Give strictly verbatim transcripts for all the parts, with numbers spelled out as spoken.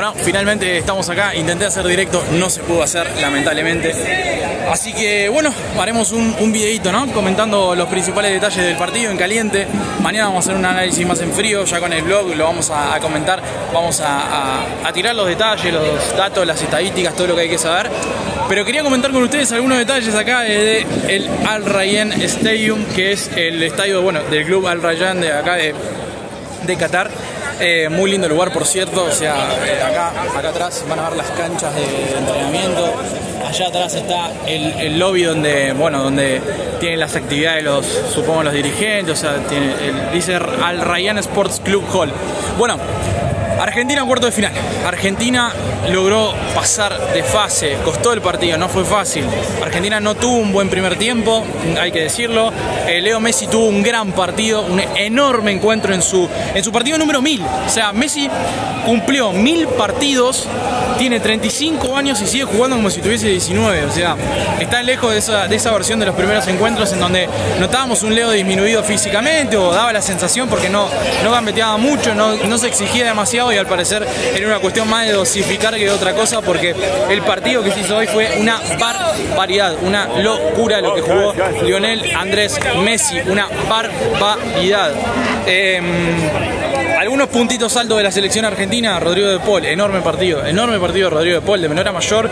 Bueno, finalmente estamos acá, intenté hacer directo, no se pudo hacer, lamentablemente. Así que, bueno, haremos un, un videito, ¿no? Comentando los principales detalles del partido en caliente. Mañana vamos a hacer un análisis más en frío, ya con el blog lo vamos a, a comentar. Vamos a, a, a tirar los detalles, los datos, las estadísticas, todo lo que hay que saber. Pero quería comentar con ustedes algunos detalles acá desde el Al Rayyan Stadium, que es el estadio, bueno, del club Al Rayyan de acá de, de Qatar. Eh, muy lindo lugar, por cierto. O sea, eh, acá, acá atrás van a ver las canchas de entrenamiento. Allá atrás está el, el lobby donde, bueno, donde tienen las actividades de los, supongo, los dirigentes. O sea, tiene, el, dice Al Rayyan Sports Club Hall. Bueno, Argentina en cuarto de final. Argentina logró pasar de fase, costó el partido, no fue fácil. Argentina no tuvo un buen primer tiempo, hay que decirlo. Eh, Leo Messi tuvo un gran partido, un enorme encuentro en su, en su partido número mil. O sea, Messi cumplió mil partidos, tiene treinta y cinco años y sigue jugando como si tuviese diecinueve. O sea, está lejos de esa, de esa versión de los primeros encuentros en donde notábamos un Leo disminuido físicamente o daba la sensación porque no, no gambeteaba mucho, no, no se exigía demasiado. Y al parecer era una cuestión más de dosificar que de otra cosa, porque el partido que se hizo hoy fue una barbaridad, una locura lo que jugó Lionel Andrés Messi, una barbaridad. Eh, algunos puntitos altos de la selección argentina. Rodrigo De Paul, enorme partido, enorme partido de Rodrigo De Paul, de menor a mayor.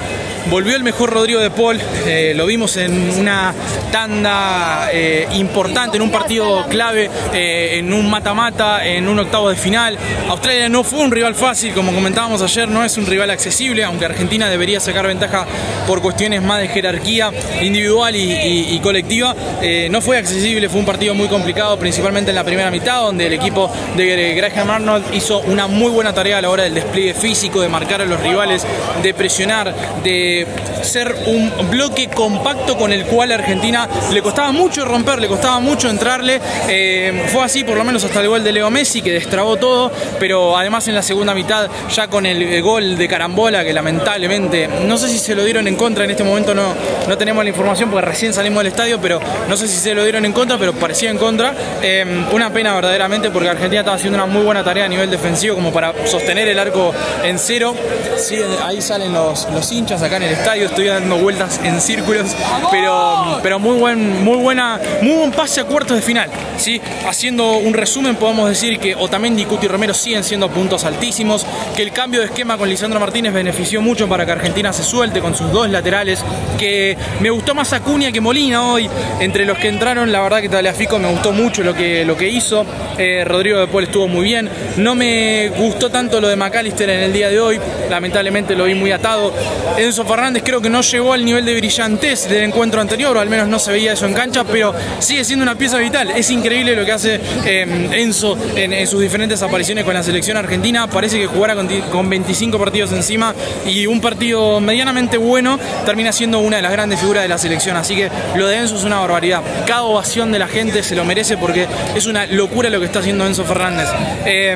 Volvió el mejor Rodrigo De Paul, eh, lo vimos en una tanda eh, importante, en un partido clave, eh, en un mata-mata, en un octavo de final. Australia no fue un rival fácil, como comentábamos ayer, no es un rival accesible, aunque Argentina debería sacar ventaja por cuestiones más de jerarquía individual y, y, y colectiva. Eh, no fue accesible, fue un partido muy complicado, principalmente en la primera mitad, donde el equipo de Graham Arnold hizo una muy buena tarea a la hora del despliegue físico, de marcar a los rivales, de presionar, de ser un bloque compacto con el cual a Argentina le costaba mucho romper, le costaba mucho entrarle. Eh, fue así por lo menos hasta el gol de Leo Messi, que destrabó todo, pero además en la segunda mitad, ya con el gol de carambola, que lamentablemente, no sé si se lo dieron en contra, en este momento no, no tenemos la información porque recién salimos del estadio, pero no sé si se lo dieron en contra, pero parecía en contra. Eh, una pena verdaderamente, porque Argentina estaba haciendo una muy buena tarea a nivel defensivo como para sostener el arco en cero. Sí, ahí salen los, los hinchas acá en el estadio, estoy dando vueltas en círculos, pero, pero muy buen, muy buena, muy buen pase a cuartos de final, ¿sí? Haciendo un resumen, podemos decir que Otamendi, Cuti y Romero siguen siendo puntos altísimos, que el cambio de esquema con Lisandro Martínez benefició mucho para que Argentina se suelte con sus dos laterales, que me gustó más Acuña que Molina hoy, entre los que entraron, la verdad que Taliafico me gustó mucho lo que, lo que hizo. eh, Rodrigo De Paul estuvo muy bien, no me gustó tanto lo de McAllister en el día de hoy, lamentablemente lo vi muy atado. Enzo Fernández creo que no llegó al nivel de brillantez del encuentro anterior, o al menos no se veía eso en cancha, pero sigue siendo una pieza vital. Es increíble lo que hace eh, Enzo en, en sus diferentes apariciones con la selección argentina. Parece que jugará con, con veinticinco partidos encima, y un partido medianamente bueno termina siendo una de las grandes figuras de la selección. Así que lo de Enzo es una barbaridad, cada ovación de la gente se lo merece, porque es una locura lo que está haciendo Enzo Fernández. eh,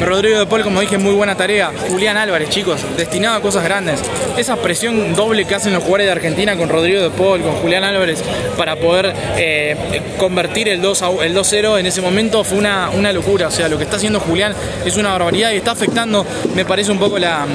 Rodrigo De Paul, como dije, muy buena tarea. Julián Álvarez, chicos, destinado a cosas grandes. Esas presión doble que hacen los jugadores de Argentina con Rodrigo De Paul, con Julián Álvarez, para poder eh, convertir el dos cero en ese momento fue una, una locura. O sea, lo que está haciendo Julián es una barbaridad y está afectando, me parece, un poco la...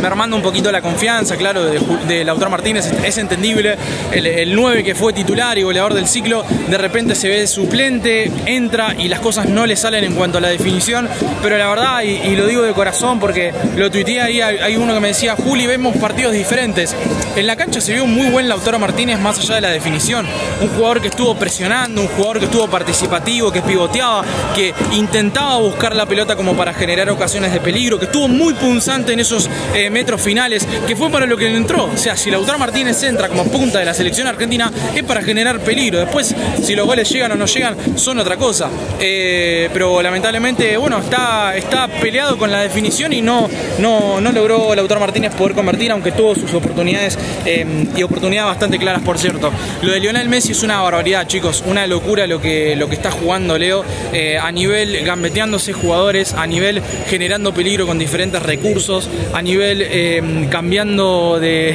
mermando un poquito la confianza, claro, de, de Lautaro Martínez. Es entendible, el, el nueve que fue titular y goleador del ciclo, de repente se ve suplente, entra y las cosas no le salen en cuanto a la definición. Pero la verdad, y, y lo digo de corazón porque lo tuiteé ahí, hay, hay uno que me decía: Juli, vemos partidos diferentes. En la cancha se vio un muy buen Lautaro Martínez más allá de la definición, un jugador que estuvo presionando, un jugador que estuvo participativo, que pivoteaba, que intentaba buscar la pelota como para generar ocasiones de peligro, que estuvo muy punzante en esos eh, metros finales, que fue para lo que entró. O sea, si Lautaro Martínez entra como punta de la selección argentina, es para generar peligro. Después, si los goles llegan o no llegan, son otra cosa. Eh, pero lamentablemente, bueno, está, está peleado con la definición y no, no, no logró Lautaro Martínez poder convertir, aunque tuvo sus oportunidades eh, y oportunidades bastante claras, por cierto. Lo de Lionel Messi es una barbaridad, chicos, una locura lo que, lo que está jugando Leo, eh, a nivel gambeteándose jugadores, a nivel generando peligro con diferentes recursos, a nivel Eh, cambiando de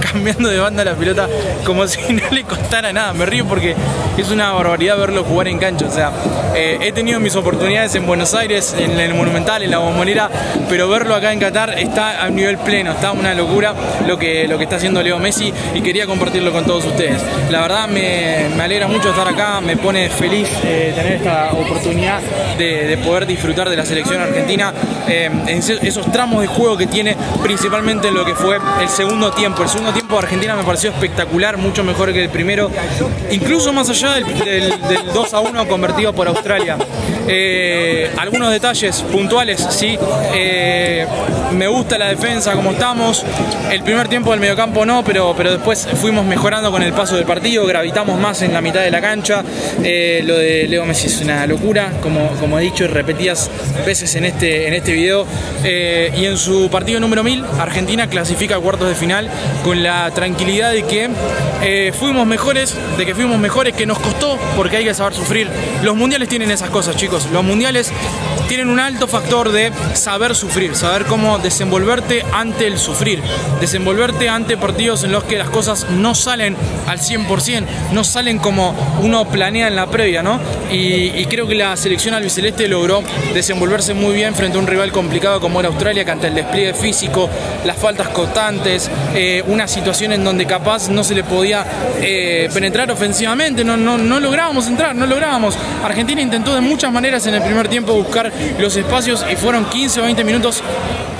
cambiando de banda la pelota como si no le costara nada. Me río porque es una barbaridad verlo jugar en cancha. O sea, eh, he tenido mis oportunidades en Buenos Aires, en el Monumental, en la Bombonera, pero verlo acá en Qatar está a un nivel pleno, está una locura lo que, lo que está haciendo Leo Messi, y quería compartirlo con todos ustedes. La verdad me, me alegra mucho estar acá, me pone feliz eh, tener esta oportunidad de, de poder disfrutar de la selección argentina, eh, en esos tramos de juego que tiene, principalmente en lo que fue el segundo tiempo. El segundo tiempo de Argentina me pareció espectacular, mucho mejor que el primero, incluso más allá del, del, del dos a uno convertido por Australia. Eh, algunos detalles puntuales, sí, eh, me gusta la defensa como estamos, el primer tiempo del mediocampo no, pero, pero después fuimos mejorando con el paso del partido, gravitamos más en la mitad de la cancha. Eh, lo de Leo Messi es una locura, como, como he dicho y repetidas veces en este, en este video, eh, y en su partido número mil Argentina clasifica a cuartos de final con la tranquilidad de que eh, fuimos mejores, de que fuimos mejores, que nos costó, porque hay que saber sufrir. Los mundiales tienen esas cosas, chicos. Los mundiales tienen un alto factor de saber sufrir, saber cómo desenvolverte ante el sufrir, desenvolverte ante partidos en los que las cosas no salen al cien por cien, no salen como uno planea en la previa, ¿no? Y, y creo que la selección albiceleste logró desenvolverse muy bien frente a un rival complicado como era Australia, que ante el despliegue físico, las faltas constantes, eh, una situación en donde capaz no se le podía eh, penetrar ofensivamente, no, no, no lográbamos entrar, no lográbamos. Argentina intentó de muchas maneras en el primer tiempo buscar los espacios y fueron quince o veinte minutos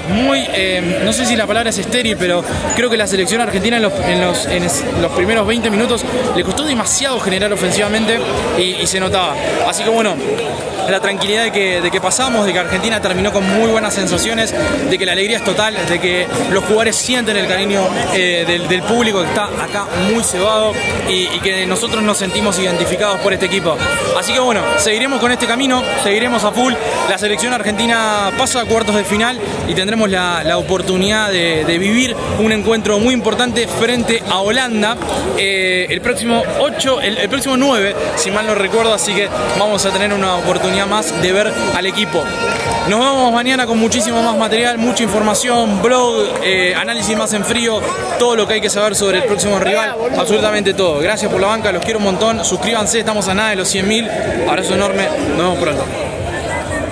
muy, eh, no sé si la palabra es estéril, pero creo que la selección argentina en los, en los, en los primeros veinte minutos le costó demasiado generar ofensivamente y, y se notaba. Así que bueno, la tranquilidad de que, de que pasamos, de que Argentina terminó con muy buenas sensaciones, de que la alegría es total, de que los jugadores sienten el cariño eh, del, del público que está acá muy cebado y, y que nosotros nos sentimos identificados por este equipo. Así que bueno, seguiremos con este camino, seguiremos a full. La selección argentina pasa a cuartos de final y tendrá Tenemos la, la oportunidad de, de vivir un encuentro muy importante frente a Holanda eh, el próximo ocho, el, el próximo nueve, si mal no recuerdo, así que vamos a tener una oportunidad más de ver al equipo. Nos vemos mañana con muchísimo más material, mucha información, blog, eh, análisis más en frío, todo lo que hay que saber sobre el próximo rival, absolutamente todo. Gracias por la banca, los quiero un montón, suscríbanse, estamos a nada de los cien mil, abrazo enorme, nos vemos pronto.